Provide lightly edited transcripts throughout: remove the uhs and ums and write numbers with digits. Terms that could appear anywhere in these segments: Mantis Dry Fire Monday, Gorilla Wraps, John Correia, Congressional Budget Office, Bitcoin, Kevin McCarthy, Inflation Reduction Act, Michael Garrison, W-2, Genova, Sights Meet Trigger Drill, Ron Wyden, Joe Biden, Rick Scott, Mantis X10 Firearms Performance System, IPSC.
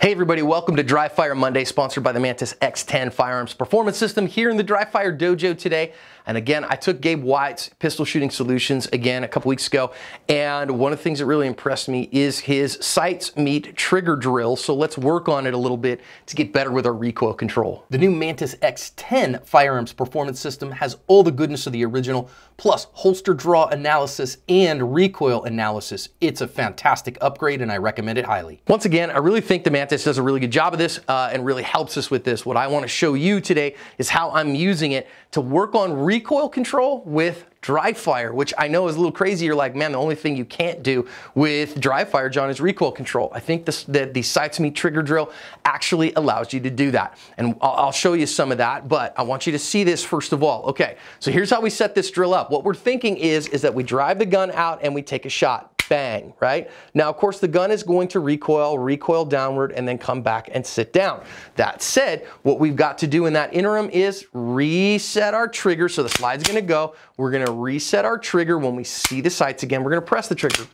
Hey everybody, welcome to Dry Fire Monday, sponsored by the Mantis X10 Firearms Performance System here in the Dry Fire Dojo today. And again, I took Gabe White's Pistol Shooting Solutions again a couple weeks ago, and one of the things that really impressed me is his Sights Meet Trigger Drill, so let's work on it a little bit to get better with our recoil control. The new Mantis X10 Firearms Performance System has all the goodness of the original, plus holster draw analysis and recoil analysis. It's a fantastic upgrade and I recommend it highly. Once again, I really think the Mantis does a really good job of this and really helps us with this. What I want to show you today is how I'm using it to work on recoil control with dry fire, which I know is a little crazy. You're like, man, the only thing you can't do with dry fire, John, is recoil control. I think the Sights Meet Trigger Drill actually allows you to do that. And I'll show you some of that, but I want you to see this first of all. Okay, so here's how we set this drill up. What we're thinking is that we drive the gun out and we take a shot. Bang, right? Now, of course, the gun is going to recoil downward, and then come back and sit down. That said, what we've got to do in that interim is reset our trigger. So the slide's gonna go. We're gonna reset our trigger. When we see the sights again, we're gonna press the trigger.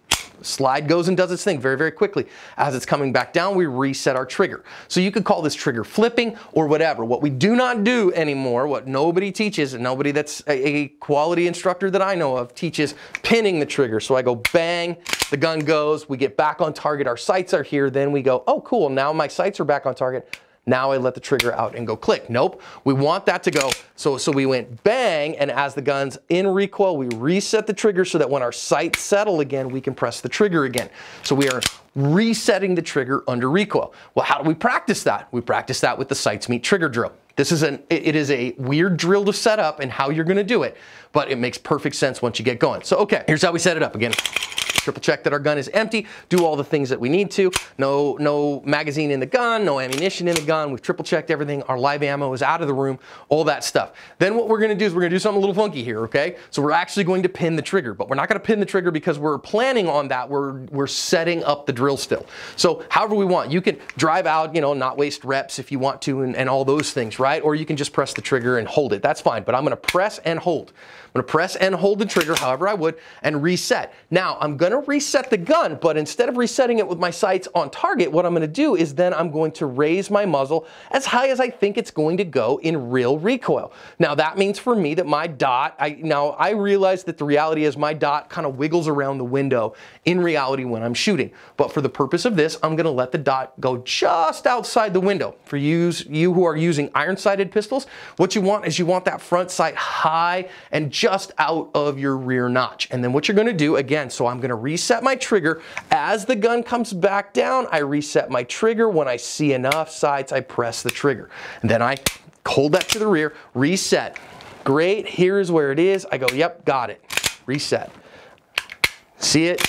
Slide goes and does its thing very, very quickly. As it's coming back down, we reset our trigger. So you could call this trigger flipping or whatever. What we do not do anymore, what nobody teaches, and nobody that's a quality instructor that I know of teaches, pinning the trigger. So I go bang, the gun goes, we get back on target, our sights are here, then we go, oh cool, now my sights are back on target. Now I let the trigger out and go click. Nope, we want that to go. So we went bang, and as the gun's in recoil, we reset the trigger so that when our sights settle again, we can press the trigger again. So we are resetting the trigger under recoil. Well, how do we practice that? We practice that with the Sights Meet Trigger Drill. This is it is a weird drill to set up and how you're gonna do it, but it makes perfect sense once you get going. So okay, here's how we set it up again. Triple check that our gun is empty, do all the things that we need to. No magazine in the gun, no ammunition in the gun. We've triple checked everything. Our live ammo is out of the room, all that stuff. Then what we're gonna do is we're gonna do something a little funky here, okay? So we're actually going to pin the trigger, but we're not gonna pin the trigger because we're planning on that. We're setting up the drill still. So however we want, you can drive out, you know, not waste reps if you want to and all those things, right? Or you can just press the trigger and hold it, that's fine. But I'm gonna press and hold. I'm gonna press and hold the trigger however I would and reset. Now I'm gonna reset the gun, but instead of resetting it with my sights on target, what I'm going to do is then I'm going to raise my muzzle as high as I think it's going to go in real recoil. Now that means for me that my dot, I realize that the reality is my dot kind of wiggles around the window in reality when I'm shooting. But for the purpose of this, I'm going to let the dot go just outside the window. For you who are using iron-sighted pistols, what you want is you want that front sight high and just out of your rear notch. And then what you're going to do, again, so I'm going to reset my trigger. As the gun comes back down, I reset my trigger. When I see enough sights, I press the trigger. And then I hold that to the rear, reset. Great, here's where it is. I go, yep, got it. Reset. See it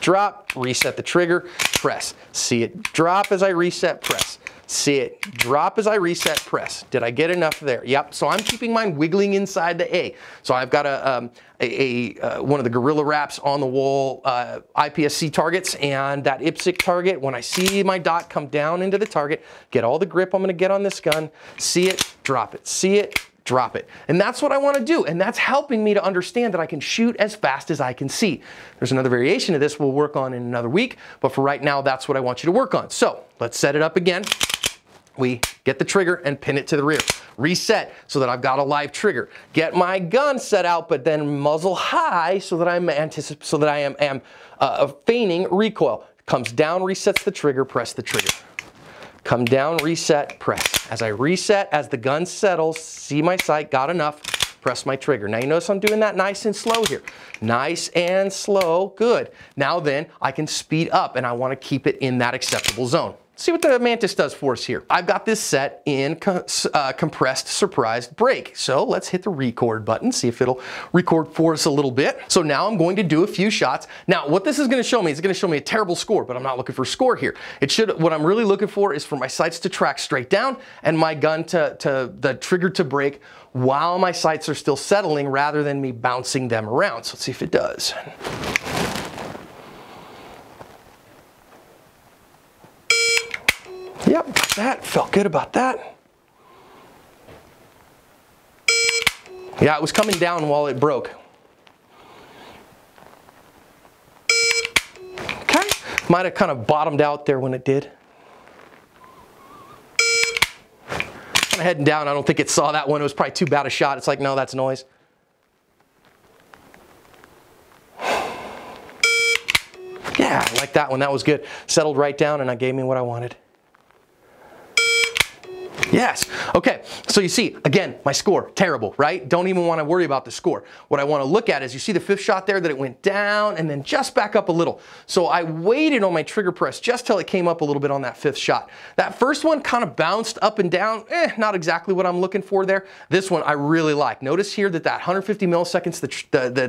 drop, reset the trigger, press. See it drop as I reset, press. See it drop as I reset, press. Did I get enough there? Yep, so I'm keeping mine wiggling inside the A. So I've got one of the Gorilla Wraps on the wall IPSC targets and that IPSC target. When I see my dot come down into the target, get all the grip I'm gonna get on this gun, see it, drop it, see it, drop it. And that's what I want to do. And that's helping me to understand that I can shoot as fast as I can see. There's another variation of this we'll work on in another week, but for right now, that's what I want you to work on. So let's set it up again. We get the trigger and pin it to the rear. Reset so that I've got a live trigger. Get my gun set out, but then muzzle high so that I am feigning recoil. Comes down, resets the trigger, press the trigger. Come down, reset, press. As I reset, as the gun settles, see my sight, got enough, press my trigger. Now you notice I'm doing that nice and slow here. Nice and slow, good. Now then, I can speed up and I wanna keep it in that acceptable zone. See what the Mantis does for us here. I've got this set in compressed surprised break. So let's hit the record button, see if it'll record for us a little bit. So now I'm going to do a few shots. Now what this is gonna show me, it's gonna show me a terrible score, but I'm not looking for a score here. What I'm really looking for is for my sights to track straight down and my gun the trigger to break while my sights are still settling rather than me bouncing them around. So let's see if it does. Yep, got that, felt good about that. Yeah, it was coming down while it broke. Okay, might have kind of bottomed out there when it did. kind of heading down. I don't think it saw that one. It was probably too bad a shot. It's like, no, that's noise. Yeah, I like that one. That was good. Settled right down and I gave me what I wanted. Yes. Okay. So you see, again, my score, terrible, right? Don't even want to worry about the score. What I want to look at is you see the fifth shot there that it went down and then just back up a little. So I waited on my trigger press just till it came up a little bit on that fifth shot. That first one kind of bounced up and down. Not exactly what I'm looking for there. This one I really like. Notice here that 150 milliseconds,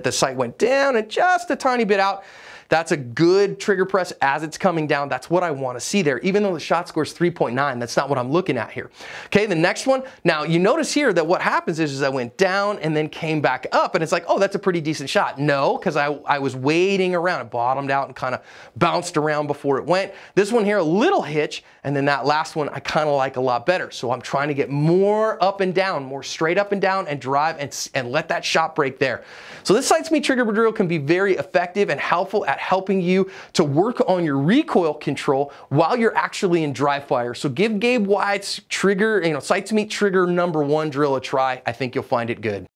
the sight went down and just a tiny bit out. That's a good trigger press as it's coming down. That's what I want to see there. Even though the shot score is 3.9, that's not what I'm looking at here. Okay, the next one. Now, you notice here that what happens is I went down and then came back up, and it's like, oh, that's a pretty decent shot. No, because I was waiting around. It bottomed out and kind of bounced around before it went. This one here, a little hitch, and then that last one I kind of like a lot better. So I'm trying to get more up and down, more straight up and down, and drive and let that shot break there. So this Sights Meet Trigger Drill can be very effective and helpful at helping you to work on your recoil control while you're actually in dry fire. So give Gabe White's Sights Meet Trigger #1 drill a try. I think you'll find it good.